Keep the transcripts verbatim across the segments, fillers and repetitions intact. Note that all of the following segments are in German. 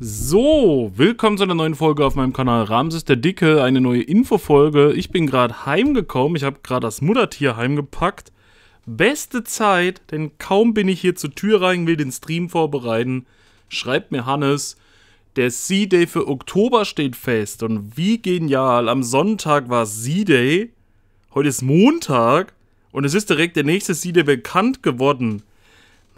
So, willkommen zu einer neuen Folge auf meinem Kanal Ramses der Dicke, eine neue Infofolge. Ich bin gerade heimgekommen, ich habe gerade das Muttertier heimgepackt. Beste Zeit, denn kaum bin ich hier zur Tür rein, will den Stream vorbereiten, schreibt mir Hannes, der C-Day für Oktober steht fest. Und wie genial, am Sonntag war C-Day, heute ist Montag und es ist direkt der nächste C-Day bekannt geworden.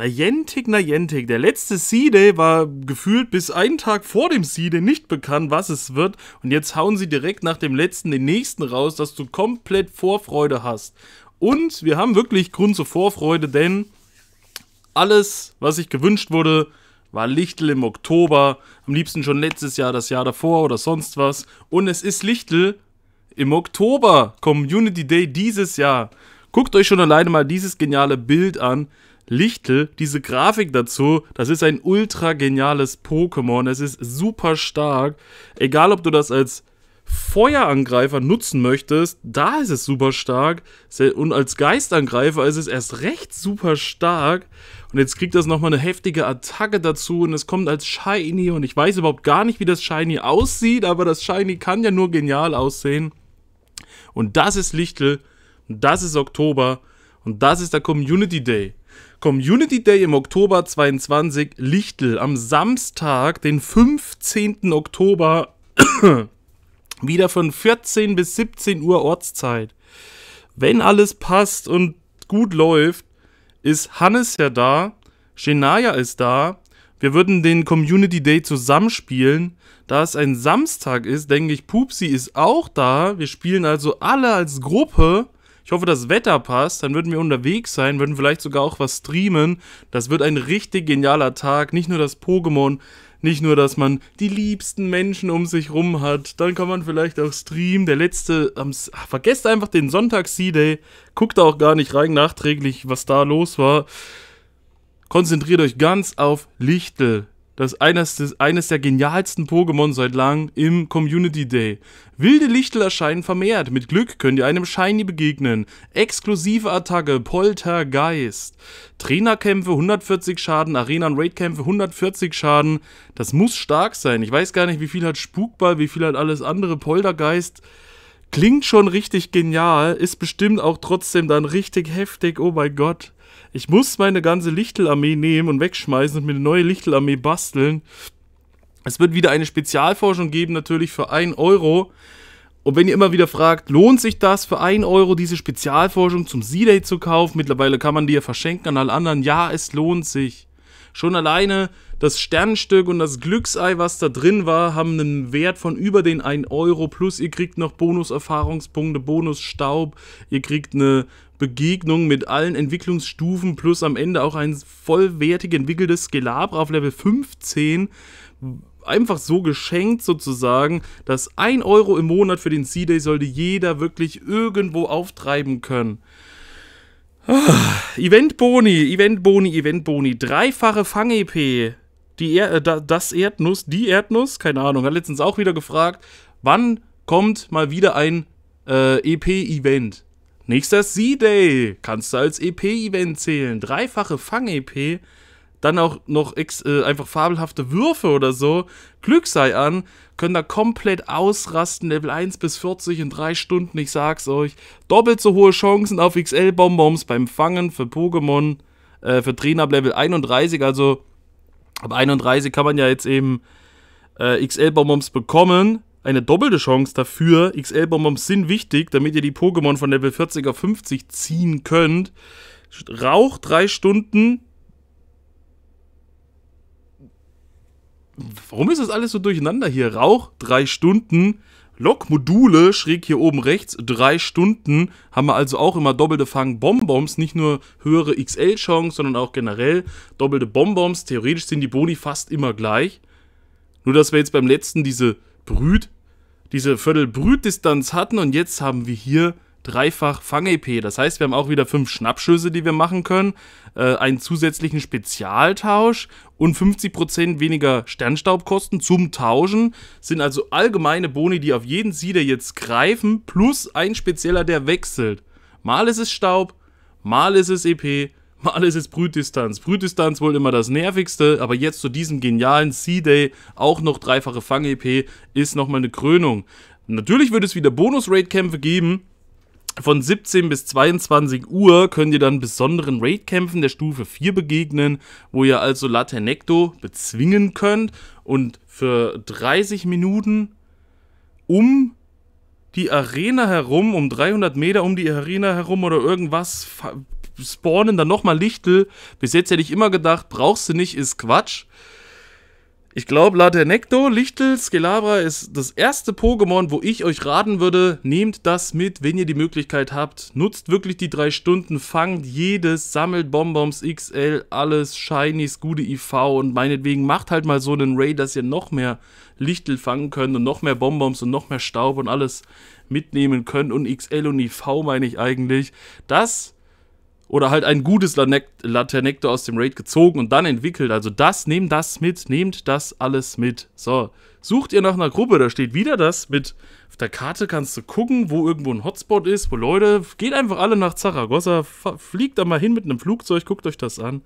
Niantic, Niantic. Der letzte C-Day war gefühlt bis einen Tag vor dem C-Day nicht bekannt, was es wird. Und jetzt hauen sie direkt nach dem letzten den nächsten raus, dass du komplett Vorfreude hast. Und wir haben wirklich Grund zur Vorfreude, denn alles, was ich gewünscht wurde, war Lichtel im Oktober. Am liebsten schon letztes Jahr, das Jahr davor oder sonst was. Und es ist Lichtel im Oktober, Community Day dieses Jahr. Guckt euch schon alleine mal dieses geniale Bild an. Lichtel, diese Grafik dazu, das ist ein ultra geniales Pokémon, es ist super stark, egal ob du das als Feuerangreifer nutzen möchtest, da ist es super stark und als Geistangreifer ist es erst recht super stark und jetzt kriegt das nochmal eine heftige Attacke dazu und es kommt als Shiny und ich weiß überhaupt gar nicht, wie das Shiny aussieht, aber das Shiny kann ja nur genial aussehen und das ist Lichtel, das ist Oktober und das ist der Community Day. Community Day im Oktober zweiundzwanzig, Lichtel, am Samstag, den fünfzehnten Oktober, wieder von vierzehn bis siebzehn Uhr Ortszeit. Wenn alles passt und gut läuft, ist Hannes ja da, Shania ist da, wir würden den Community Day zusammenspielen. Da es ein Samstag ist, denke ich, Pupsi ist auch da, wir spielen also alle als Gruppe. Ich hoffe, das Wetter passt, dann würden wir unterwegs sein, würden vielleicht sogar auch was streamen. Das wird ein richtig genialer Tag, nicht nur das Pokémon, nicht nur, dass man die liebsten Menschen um sich rum hat, dann kann man vielleicht auch streamen. Der letzte, ähm, ach, vergesst einfach den Sonntag C-Day, guckt auch gar nicht rein nachträglich, was da los war. Konzentriert euch ganz auf Lichtel. Das ist eines, eines der genialsten Pokémon seit langem im Community Day. Wilde Lichtel erscheinen vermehrt. Mit Glück könnt ihr einem Shiny begegnen. Exklusive Attacke, Poltergeist. Trainerkämpfe, hundertvierzig Schaden. Arena- und Raidkämpfe, hundertvierzig Schaden. Das muss stark sein. Ich weiß gar nicht, wie viel hat Spukball, wie viel hat alles andere. Poltergeist klingt schon richtig genial. Ist bestimmt auch trotzdem dann richtig heftig. Oh mein Gott. Ich muss meine ganze Lichtel-Armee nehmen und wegschmeißen und mir eine neue Lichtel-Armee basteln. Es wird wieder eine Spezialforschung geben, natürlich für einen Euro. Und wenn ihr immer wieder fragt, lohnt sich das für einen Euro, diese Spezialforschung zum C-Day zu kaufen? Mittlerweile kann man die ja verschenken an alle anderen. Ja, es lohnt sich. Schon alleine das Sternenstück und das Glücksei, was da drin war, haben einen Wert von über den einen Euro. Plus ihr kriegt noch Bonus-Erfahrungspunkte, Bonus-Staub. Ihr kriegt eine Begegnung mit allen Entwicklungsstufen plus am Ende auch ein vollwertig entwickeltes Skelabra auf Level fünfzehn. Einfach so geschenkt sozusagen. Das ein Euro im Monat für den C-Day sollte jeder wirklich irgendwo auftreiben können. Eventboni, Eventboni, Eventboni. Dreifache Fang-E P. Die er äh, das Erdnuss, die Erdnuss, keine Ahnung, hat letztens auch wieder gefragt, wann kommt mal wieder ein äh, E P-Event? Nächster C-Day. Kannst du als E P-Event zählen. Dreifache Fang-E P. Dann auch noch ex äh, einfach fabelhafte Würfe oder so. Glück sei an. Können da komplett ausrasten. Level eins bis vierzig in drei Stunden. Ich sag's euch. Doppelt so hohe Chancen auf X L-Bonbons beim Fangen für Pokémon. Äh, für Trainer ab Level einunddreißig. Also ab einunddreißig kann man ja jetzt eben äh, X L-Bonbons bekommen. Eine doppelte Chance dafür. X L-Bonbons sind wichtig, damit ihr die Pokémon von Level vierzig auf fünfzig ziehen könnt. Rauch drei Stunden. Warum ist das alles so durcheinander hier? Rauch drei Stunden. Lokmodule, schräg hier oben rechts, drei Stunden. Haben wir also auch immer doppelte Fang-Bonbons. Nicht nur höhere X L-Chance, sondern auch generell doppelte Bonbons. Theoretisch sind die Boni fast immer gleich. Nur, dass wir jetzt beim letzten diese Brüt, diese Viertel-Brüt-Distanz hatten und jetzt haben wir hier dreifach Fang-E P. Das heißt, wir haben auch wieder fünf Schnappschüsse, die wir machen können, äh, einen zusätzlichen Spezialtausch und fünfzig Prozent weniger Sternstaubkosten zum Tauschen. Sind also allgemeine Boni, die auf jeden Sieder jetzt greifen, plus ein spezieller, der wechselt. Mal ist es Staub, mal ist es E P, Alles ist Brütdistanz. Brütdistanz wohl immer das nervigste, aber jetzt zu diesem genialen C-Day auch noch dreifache Fang-E P ist nochmal eine Krönung. Natürlich wird es wieder Bonus-Raid-Kämpfe geben. Von siebzehn bis zweiundzwanzig Uhr könnt ihr dann besonderen Raid-Kämpfen der Stufe vier begegnen, wo ihr also Laternecto bezwingen könnt und für dreißig Minuten um die Arena herum, um dreihundert Meter um die Arena herum oder irgendwas spawnen dann nochmal Lichtel. Bis jetzt hätte ich immer gedacht, brauchst du nicht, ist Quatsch. Ich glaube, Laternecto, Lichtel, Skelabra ist das erste Pokémon, wo ich euch raten würde, nehmt das mit, wenn ihr die Möglichkeit habt. Nutzt wirklich die drei Stunden, fangt jedes, sammelt Bonbons, X L, alles, Shinies, gute I V und meinetwegen macht halt mal so einen Raid, dass ihr noch mehr Lichtel fangen könnt und noch mehr Bonbons und noch mehr Staub und alles mitnehmen könnt und X L und I V meine ich eigentlich. Das... Oder halt ein gutes Laternecto aus dem Raid gezogen und dann entwickelt. Also das, nehmt das mit, nehmt das alles mit. So, sucht ihr nach einer Gruppe, da steht wieder das mit. Auf der Karte kannst du gucken, wo irgendwo ein Hotspot ist, wo Leute... Geht einfach alle nach Zaragoza, fliegt da mal hin mit einem Flugzeug, guckt euch das an.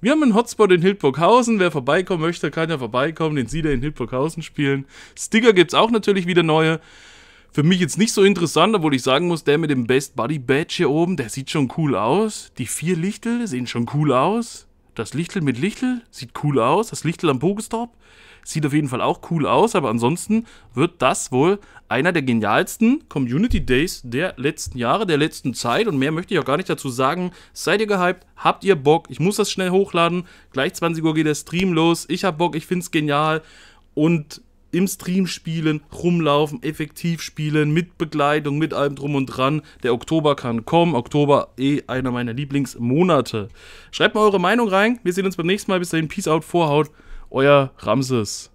Wir haben einen Hotspot in Hildburghausen, wer vorbeikommen möchte, kann ja vorbeikommen, den C-Day in Hildburghausen spielen. Sticker gibt es auch natürlich wieder neue. Für mich jetzt nicht so interessant, obwohl ich sagen muss, der mit dem Best Buddy Badge hier oben, der sieht schon cool aus. Die vier Lichtel sehen schon cool aus. Das Lichtel mit Lichtel sieht cool aus. Das Lichtel am Pokestop sieht auf jeden Fall auch cool aus. Aber ansonsten wird das wohl einer der genialsten Community Days der letzten Jahre, der letzten Zeit. Und mehr möchte ich auch gar nicht dazu sagen. Seid ihr gehypt? Habt ihr Bock? Ich muss das schnell hochladen. Gleich zwanzig Uhr geht der Stream los. Ich hab Bock, ich find's genial. Und... im Stream spielen, rumlaufen, effektiv spielen, mit Begleitung, mit allem drum und dran. Der Oktober kann kommen. Oktober, eh einer meiner Lieblingsmonate. Schreibt mal eure Meinung rein. Wir sehen uns beim nächsten Mal. Bis dahin, Peace out, Vorhaut. Euer Ramses.